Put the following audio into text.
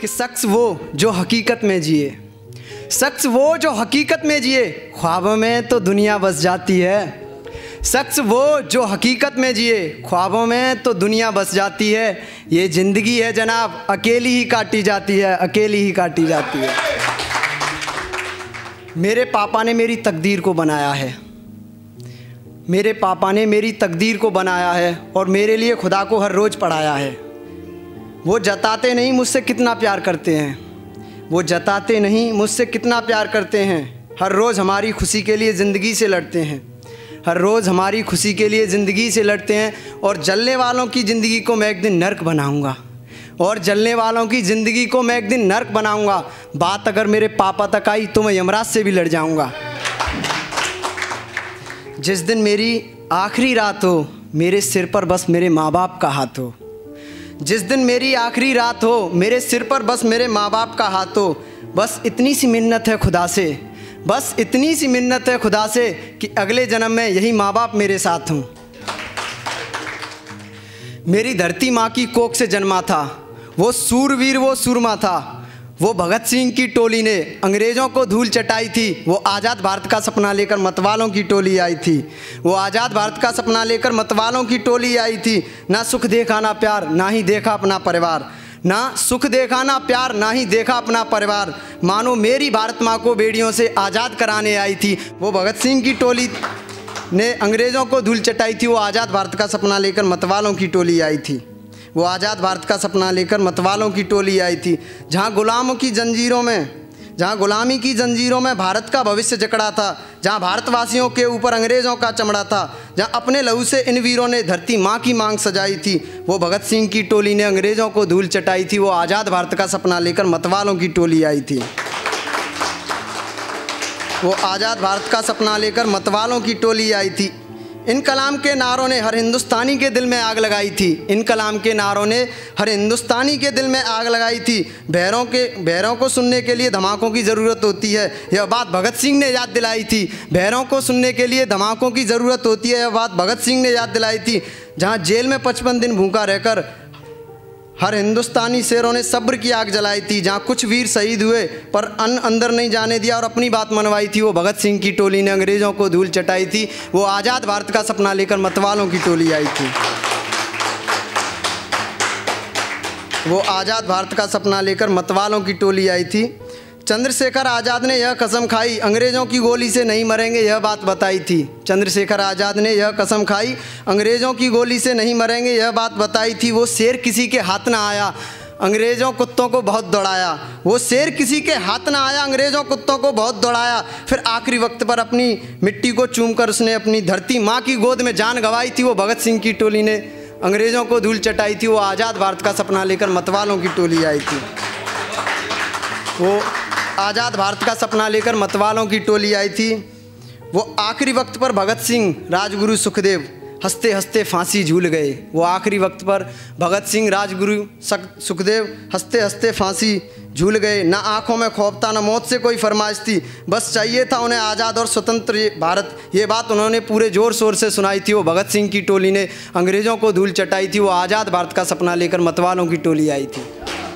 कि शख्स वो जो हकीकत में जिए, शख्स वो जो हकीकत में जिए, ख्वाबों में तो दुनिया बस जाती है। शख्स वो जो हकीकत में जिए, ख्वाबों में तो दुनिया बस जाती है। ये ज़िंदगी है जनाब, अकेली ही काटी जाती है, अकेली ही काटी जाती है। मेरे पापा ने मेरी तकदीर को बनाया है, मेरे पापा ने मेरी तकदीर को बनाया है और मेरे लिए खुदा को हर रोज़ पढ़ाया है। वो जताते नहीं मुझसे कितना प्यार करते हैं, वो जताते नहीं मुझसे कितना प्यार करते हैं। हर रोज़ हमारी खुशी के लिए ज़िंदगी से लड़ते हैं, हर रोज़ हमारी खुशी के लिए ज़िंदगी से लड़ते हैं। और जलने वालों की ज़िंदगी को मैं एक दिन नर्क बनाऊंगा, और जलने वालों की ज़िंदगी को मैं एक दिन नर्क बनाऊंगा। बात अगर मेरे पापा तक आई तो मैं यमराज से भी लड़ जाऊंगा। जिस दिन मेरी आखिरी रात हो, मेरे सिर पर बस मेरे माँ बाप का हाथ हो। जिस दिन मेरी आखिरी रात हो, मेरे सिर पर बस मेरे माँ बाप का हाथ हो। बस इतनी सी मिन्नत है खुदा से, बस इतनी सी मिन्नत है खुदा से कि अगले जन्म में यही माँ बाप मेरे साथ हों। मेरी धरती माँ की कोख से जन्मा था वो सूरवीर, वो सूरमा था, वो भगत सिंह की टोली ने अंग्रेज़ों को धूल चटाई थी। वो आज़ाद भारत का सपना लेकर मतवालों की टोली आई थी, वो आज़ाद भारत का सपना लेकर मतवालों की टोली आई थी। ना सुख देखा ना प्यार, ना ही देखा अपना परिवार, ना सुख देखा ना प्यार, ना ही देखा अपना परिवार। मानो मेरी भारत माँ को बेड़ियों से आज़ाद कराने आई थी। वो भगत सिंह की टोली ने अंग्रेज़ों को धूल चटाई थी, वो आज़ाद भारत का सपना लेकर मतवालों की टोली आई थी, वो आज़ाद भारत का सपना लेकर मतवालों की टोली आई थी। जहाँ गुलामों की जंजीरों में, जहाँ गुलामी की जंजीरों में भारत का भविष्य जकड़ा था, जहाँ भारतवासियों के ऊपर अंग्रेज़ों का चमड़ा था, जहाँ अपने लहू से इन वीरों ने धरती माँ की मांग सजाई थी। वो भगत सिंह की टोली ने अंग्रेज़ों को धूल चटाई थी, वो आज़ाद भारत का सपना लेकर मतवालों की टोली आई थी, वो आज़ाद भारत का सपना लेकर मतवालों की टोली आई थी। इन कलाम के नारों ने हर हिंदुस्तानी के दिल में आग लगाई थी, इन कलाम के नारों ने हर हिंदुस्तानी के दिल में आग लगाई थी। बहरों को सुनने के लिए धमाकों की ज़रूरत होती है, यह बात भगत सिंह ने याद दिलाई थी। बहरों को सुनने के लिए धमाकों की ज़रूरत होती है, यह बात भगत सिंह ने याद दिलाई थी। जहाँ जेल में 55 दिन भूखा रहकर हर हिंदुस्तानी शेरों ने सब्र की आग जलाई थी, जहाँ कुछ वीर शहीद हुए पर अन्न अंदर नहीं जाने दिया और अपनी बात मनवाई थी। वो भगत सिंह की टोली ने अंग्रेज़ों को धूल चटाई थी, वो आज़ाद भारत का सपना लेकर मतवालों की टोली आई थी, वो आज़ाद भारत का सपना लेकर मतवालों की टोली आई थी। चंद्रशेखर आज़ाद ने यह कसम खाई अंग्रेज़ों की गोली से नहीं मरेंगे, यह बात बताई थी। चंद्रशेखर आज़ाद ने यह कसम खाई अंग्रेज़ों की गोली से नहीं मरेंगे, यह बात बताई थी। वो शेर किसी के हाथ ना आया, अंग्रेज़ों कुत्तों को बहुत दौड़ाया। वो शेर किसी के हाथ ना आया, अंग्रेज़ों कुत्तों को बहुत दौड़ाया। फिर आखिरी वक्त पर अपनी मिट्टी को चूमकर उसने अपनी धरती माँ की गोद में जान गंवाई थी। वो भगत सिंह की टोली ने अंग्रेज़ों को धूल चटाई थी, वो आज़ाद भारत का सपना लेकर मतवालों की टोली आई थी, वो आज़ाद भारत का सपना लेकर मतवालों की टोली आई थी। वो आखिरी वक्त पर भगत सिंह, राजगुरु, सुखदेव हंसते हंसते फांसी झूल गए। वो आखिरी वक्त पर भगत सिंह, राजगुरु, सुखदेव हंसते हंसते फांसी झूल गए। ना आँखों में खौफ था, ना मौत से कोई फरमाइश थी, बस चाहिए था उन्हें आज़ाद और स्वतंत्र भारत। ये बात उन्होंने पूरे ज़ोर शोर से सुनाई थी। वो भगत सिंह की टोली ने अंग्रेज़ों को धूल चटाई थी, वो आज़ाद भारत का सपना लेकर मतवालों की टोली आई थी।